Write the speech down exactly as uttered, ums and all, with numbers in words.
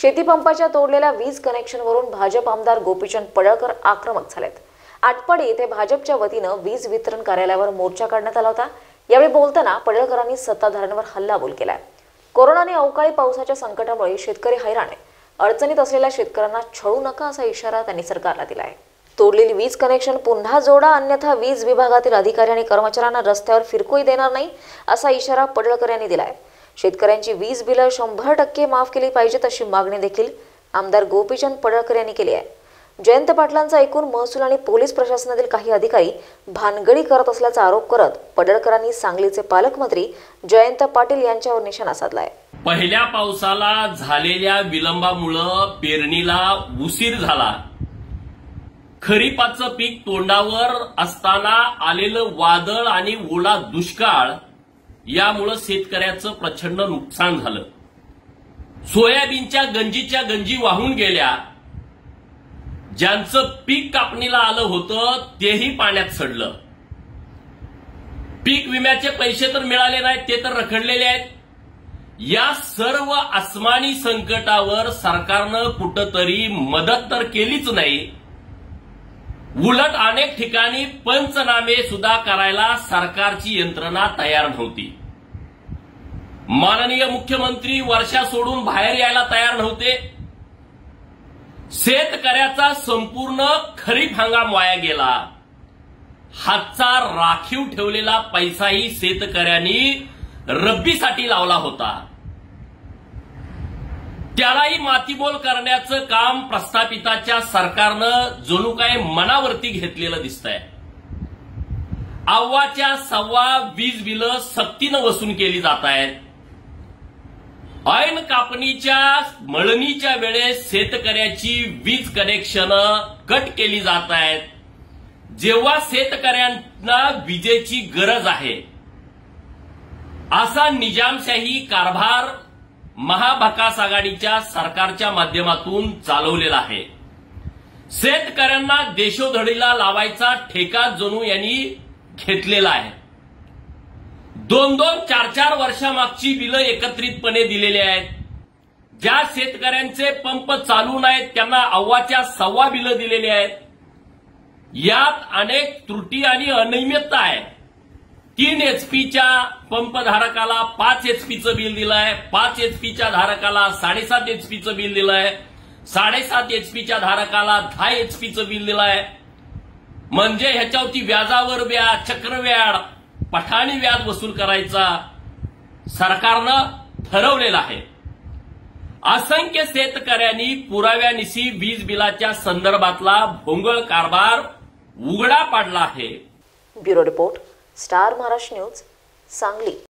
शेतीपंपाच्या तोडलेल्या वीज कनेक्शनवरून भाजप आमदार गोपीचंद पडळकर आक्रमक झालेत। आटपाडी येथे भाजपच्या वतीने वीज वितरण कार्यालयावर मोर्चा काढण्यात आला होता। यावेळी बोलताना पडळकरांनी सत्ताधाऱ्यांवर हल्लाबोल केला। कोरोनाने अवकाळी पावसाच्या संकटामुळे शेतकरी हैराण आहे। अडचणीत असलेल्या शेतकऱ्यांना छळू नका असा इशारा त्यांनी सरकारला दिला आहे। तोडलेली वीज कनेक्शन पुन्हा जोडा, अन्यथा वीज विभागातील अधिकारी आणि कर्मचाऱ्यांना रस्त्यावर फिरकोई देणार नाही असा इशारा पडळकर यांनी दिला आहे। शेतकऱ्यांची वीज बिले शंभर टक्के माफ केली पाहिजेत अशी मागणी देखील आमदार गोपीचंद पडळकर यांनी केली आहे। जयंत पाटलांचा एकूण महसूल आणि पोलीस प्रशासनातील काही अधिकारी भानगडी करत असल्याचा आरोप करत पडळकरांनी सांगलीचे पालकमंत्री जयंत पाटील यांच्यावर निशाणा साधला आहे। पहिल्या पावसाला झालेल्या विलंबामुळे पेरणीला उशीर झाला। खरीपाचं पीक तोंडावर असताना आलेलं वादळ आणि ओला दुष्काळ यामुळे शेतकऱ्याचं प्रचंड नुकसान झालं। सोयाबीनच्या गंजीच्या गंजी वाहून गेल्या। ज्यांचं पीक कापणीला आलं होतं तेही पाण्यात सडलं। पीक विम्याचे पैसे तर मिळाले नाहीत, ते तर रखडलेले आहेत। या सर्व अस्मानी संकटावर सरकारनं कुठंतरी मदत तर केलीच नाही, उलट अनेक ठिकाणी पंचनामे सुद्धा करायला सरकारची यंत्रणा तयार नव्हती। माननीय मुख्यमंत्री वर्षा सोडून बाहेर यायला तयार नव्हते। शेतकऱ्याचा संपूर्ण खरीप हंगाम वाया गेला। हातचा राखीव ठेवलेला पैसाही शेतकऱ्यांनी रब्बीसाठी लावला होता, त्यालाही मातीमोल करण्याचं काम प्रस्थापिताच्या सरकारनं जणू काय मनावरती घेतलेलं दिसतंय। अव्वाच्या सव्वा वीज बिलं सक्तीनं वसूल केली जात आहेत। ऐन कापणीच्या मळणीच्या वेळेस शेतकऱ्याची वीज कनेक्शन कट केली जात आहेत, जेव्हा शेतकऱ्यांना विजेची गरज आहे। असा निजामशाही कारभार महाभकास आघाडीच्या सरकारच्या माध्यमातून चालवलेला आहे। शेतकऱ्यांना देशोधडीला लावायचा ठेका जणू यांनी घेतलेला आहे। दोन दोन चार चार वर्षामागची बिलं एकत्रितपणे दिलेली आहेत। ज्या शेतकऱ्यांचे पंप चालू नाहीत त्यांना अव्वाच्या सव्वा बिलं दिलेली आहेत। यात अनेक त्रुटी आणि अनियमितता आहे। तीन एचपीच्या पंपधारकाला पाच एचपीचं बिल दिलं आहे, पाच एचपीच्या धारकाला साडेसात एचपीचं बिल दिलं आहे, साडेसात एचपीच्या धारकाला दहा एचपीचं बिल दिलं आहे। म्हणजे ह्याच्यावरती व्याजावर व्याज, चक्रव्याज, पठाणी व्याज वसूल करायचा सरकारनं ठरवलेला आहे। असंख्य शेतकऱ्यांनी पुराव्यानिशी वीज बिलाच्या संदर्भातला भोंगळ कारभार उघडा पाडला आहे। Bureau report, star Maharashtra news, Sangli.